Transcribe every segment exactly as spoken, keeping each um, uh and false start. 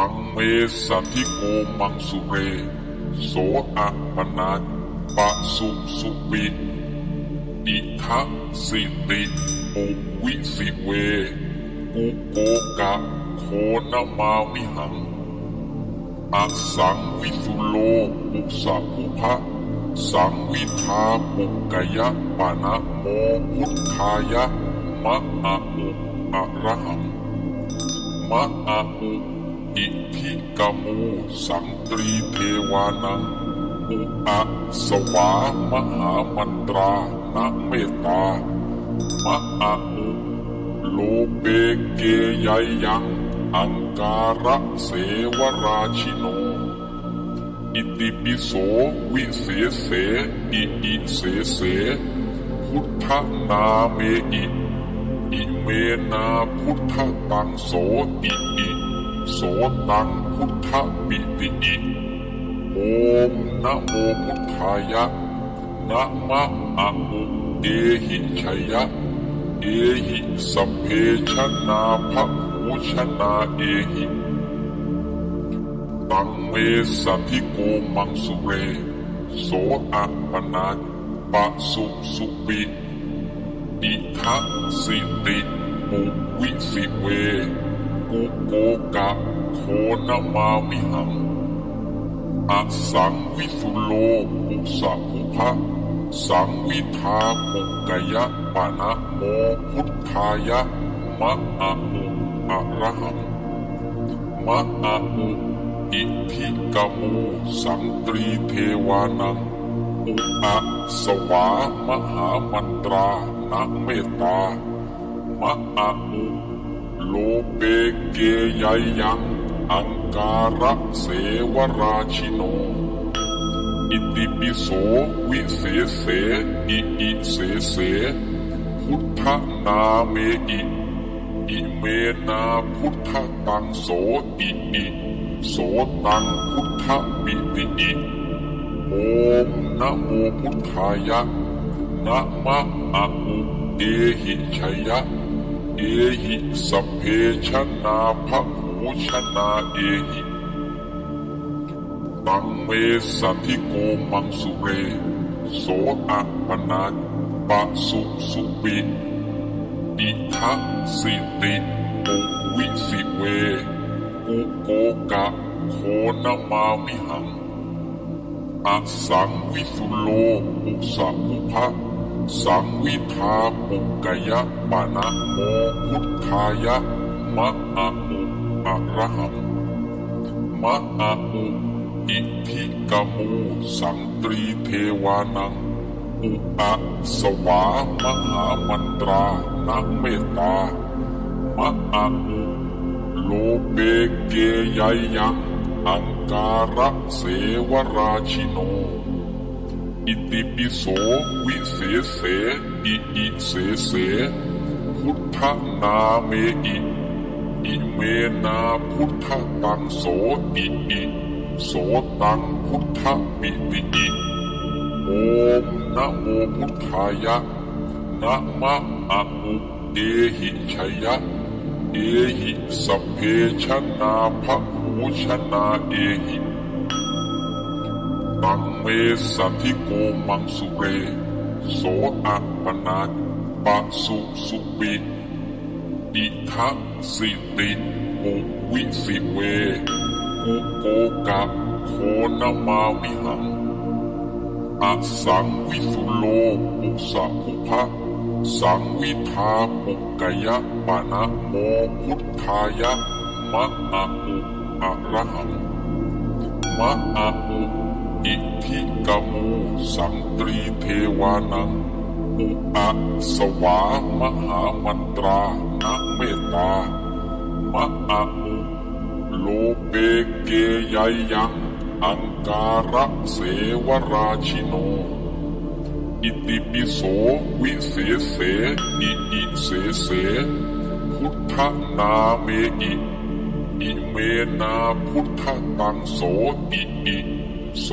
ตังเมสัทิโกมังสุเรโสอะปนัสปะสุสุปิอิทัสสิติปุวิสิเวกุโกกะโคนมามิหังอัสังวิสุโลปุสะภุภะสังวิทาปุกยะปะนะโมพุทธายะมะอะอุอะระหังมะอะอุอิทิกะมูสังตรีเทวานังอุอะสวามหามันตรานะเมตตามะอะอุโลเปเกยัยยังอังการะเสวราชิโนอิติปิโสวิเสเสอิอิเสเสพุทธนาเมอิอิเมนาพุทธตังโสติอิโสตังพุทธปิติอิโอมนะโมพุทธายะนะมะอะอุเอหิชัยยะเอหิสัพเพชนาภภูชนาเอหิตังเมสัทิโกมังสุเรโสอะปนัสปะสุสุปิอิทัสสิติปุวิสิเวกุโกกะโคนมามิหังอสังวิสุโลปุสะภุภะสังวิทาปุกยะปะนะโมพุทธายะมะอะอุอะระหังมะอะอุอิทิกะมูสังตรีเทวานังอุอะสวามหามันตรานะเมตตามะอะอุโลเปเกยัยยังอังการะเสวราชิโนอิติปิโสวิเสเสอิอิเสเสพุทธนาเมอิอิเมนาพุทธตังโสติอิโสตังพุทธปิติอิโอมนะโมพุทธายะนะมะอะอุเอหิชัยยะเอหิสัพเพชนาภภูชนาเอหิตังเมสัทิโกมังสุเรโสอะปนัสปะสุสุปิอิทัสสิติปุวิสิเวกุโกกะโคนมามิหังอสังวิสุโลปุสะภุภะสังวิทาปุกยะปะนะโมพุทธายะมะอะอุอะระหังมะอะอุอิทิกะมูสังตรีเทวานังอุอะสวามหามันตรานะเมตตามะอะอุโลเปเกยัยยังอังการะเสวราชิโนอิติปิโสวิเสเสอิอิเสเสพุทธนาเมอิอิเมนาพุทธตังโสติอิโสตังพุทธปิติอิโอมนะโมพุทธายะนะมะอะอุเอหิชัยยะเอหิสัพเพชนาภภูชนาเอหิตังเมสัทิโกมังสุเรโสอะปนัสปะสุสุปิอิทัสสิติปุวิสิเวกุโกกะโคนมามิหังอสังวิสุโลปุสะภุภะสังวิทาปุกยะปะนะโมพุทธายะมะอะอุอะระหังมะอะอุอิทิกะมูสังตรีเทวานังอุอะสวามหามันตรานะเมตตามะอะอุโลเปเกยัยยังอังการะเสวราชิโนอิติปิโสวิเสเสอิอิเสเสพุทธนาเมอิอิเมนาพุทธตังโสติอิโส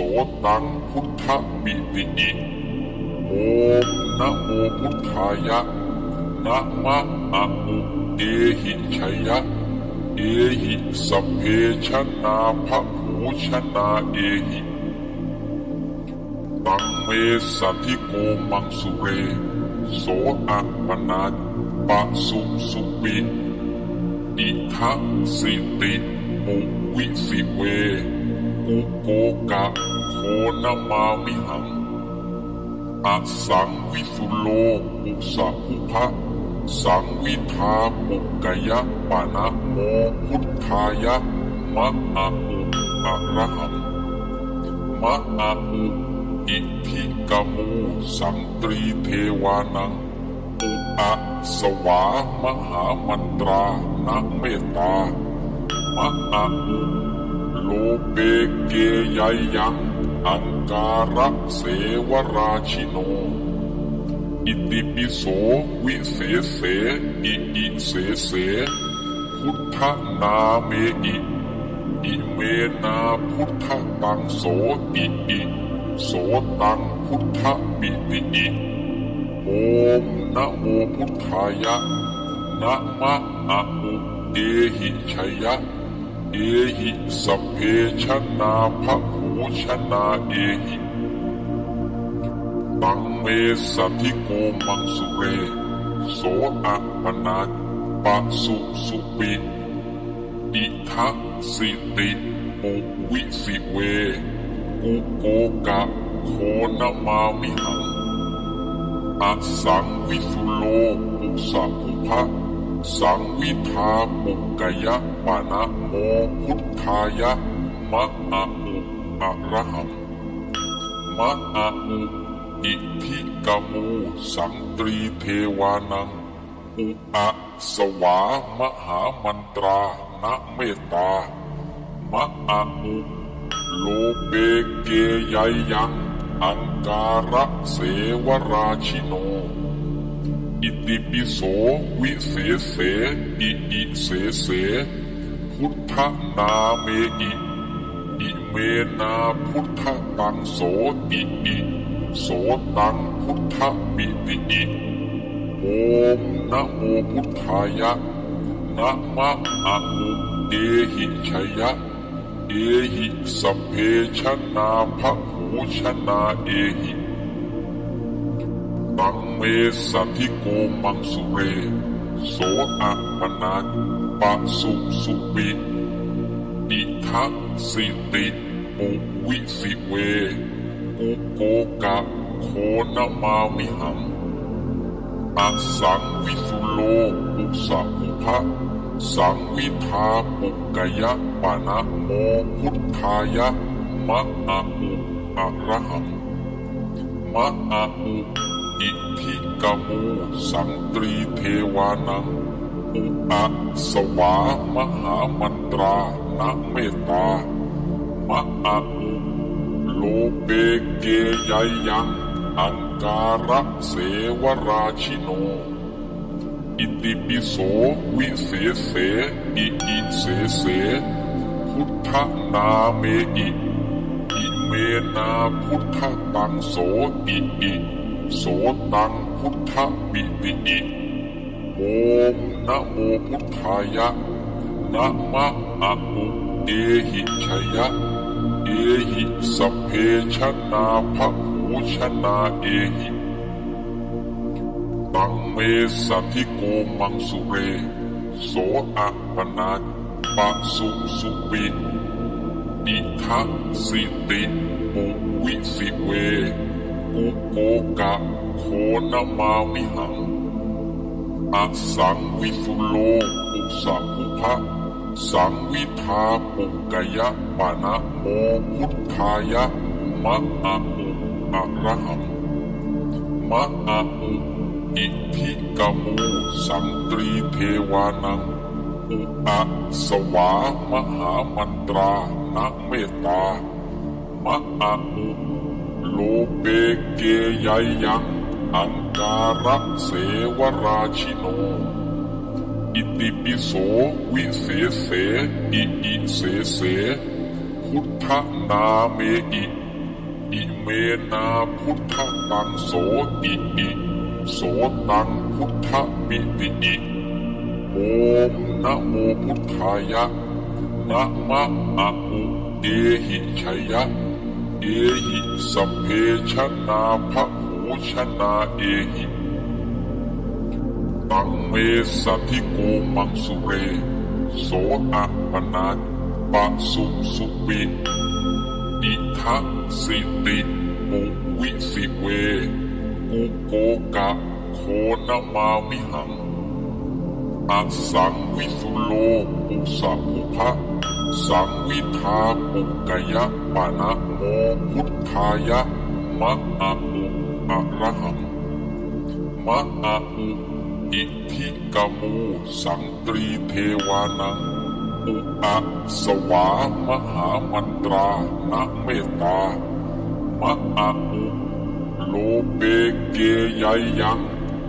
ตังพุทธปิติอิโอมนะโมพุทธายะนะมะอะอุเอหิชัยยะเอ เอหิสัพเพชนาภหูชนาเอหิตังเมสัทธิโกมังสุเรโสอัปปนาปะสุสุปิอิทักสิติมุวิสิเวอุโกกะโคนมามิหังอสังวิสุโลปุสะภุพะสังวิทาปุกยะปะนะโมพุทธายะมะอะอุอะระหังมะอะอุอิทิกะมูสังตรีเทวานังอุอะสวามหามันตรานะเมตตามะอะอุโลเปเกยายังอังการะเสวราชิโนอิติปิโสวิเสเสอิอิเสเสพุทธนาเมอิอิเมนาพุทธตังโสอิอิโสตังพุทธปิติอิโอมนะโมพุทธายะนะมะอะอุเอหิชัยยะเอหิสัพเพชนาภหูชนาเอหิตังเมสัทธิโกมังสุเรโสอัปปนาปะสุสุปิอิทักสิติมุวิสิเวอุโกกะโคนมามิหังอสังวิสุโลปุสะภุพะสังวิทาปุกยะปะนะโมพุทธายะมะอะอุอะระหังมะอะอุอิทิกะมูสังตรีเทวานังอุอะสวามหามันตรานะเมตตามะอะอุโลเปเกยายังอังการะเสวราชิโนอิติปิโสวิเสเสอิอิเสเสพุทธนาเมอิอิเมนาพุทธตังโสติอิโสตังพุทธปิติอิโอมนะโมพุทธายะนะมะอะอุเอหิชัยยะเอหิสัพเพชนาภหูชนาเอหิตังเมสัทธิโกมังสุเรโสอัปปนาปะสุสุปิอิทักสิติมุวิสิเวอุโกกะโคนมามิหังอสังวิสุโลปุสะภุพะสังวิทาปุกยะปะนะโมพุทธายะมะอะอุอะระหังมะอะอุอิทิกะมูสังตรีเทวานังอุอะสวามหามันตรานะเมตตามะอะอุโลเปเกยายังอังการะเสวราชิโนอิติปิโสวิเสเสอิอิเสเสพุทธนาเมอิอิเมนาพุทธตังโสติอิโสตังพุทธปิติอิโอมนะโมพุทธายะนะมะอะอุเอหิชัยยะเอหิสัพเพชนาภหูชนาเอหิตังเมสัทธิโกมังสุเรโสอัปปนาปะสุสุปิอิทักสิติมุวิสิเวอุโกกะโคนมามิหังอสังวิสุโลปุสะภุพะสังวิทาปุกยะปะนะโมพุทธายะมะอะอุอะระหังมะอะอุอิทิกะมูสังตรีเทวานังอุอะสวามหามันตรานะเมตตามะอะอุโลเปเกยายังอังการะเสวราชิโนอิติปิโสวิเสเสอิอิเสเสพุทธนาเมอิอิเมนาพุทธตังโสติอิโสตังพุทธปิติอิโอมน นะโมพุทธายะนะมะอะอุเอหิชัยะเอหิสัพเพชนาภหูชนาเอหิตังเมสัทธิโกมังสุเรโสอะปนาปะสุสุปิอิทัสิติปุวิสิเวกุโกกะโคนามามิหังอัสังวิสุโลปุสะภุพะสังวิทาปุกยะปะนะโมพุทธายะมะอะอุอะระหังมะอะอุอิทิกะมูสังตรีเทวานังอุอะสวามหามันตรานะเมตตามะอะอุโลเปเกยัยยัง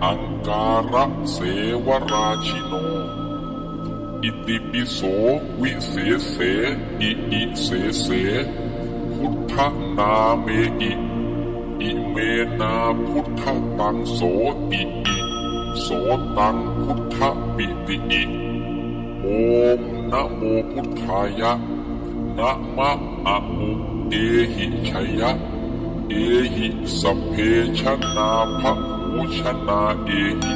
อังการะเสวราชิโนอิติปิโสวิเสเสอิอิเสเสพุทธนาเมอิอิเมนาพุทธตังโสติอิโสตังพุทธปิติอิโอมนะโมพุทธายะนะมะอะอุเอหิชัยะเอหิสัพเพชนาภหูชนาเอหิ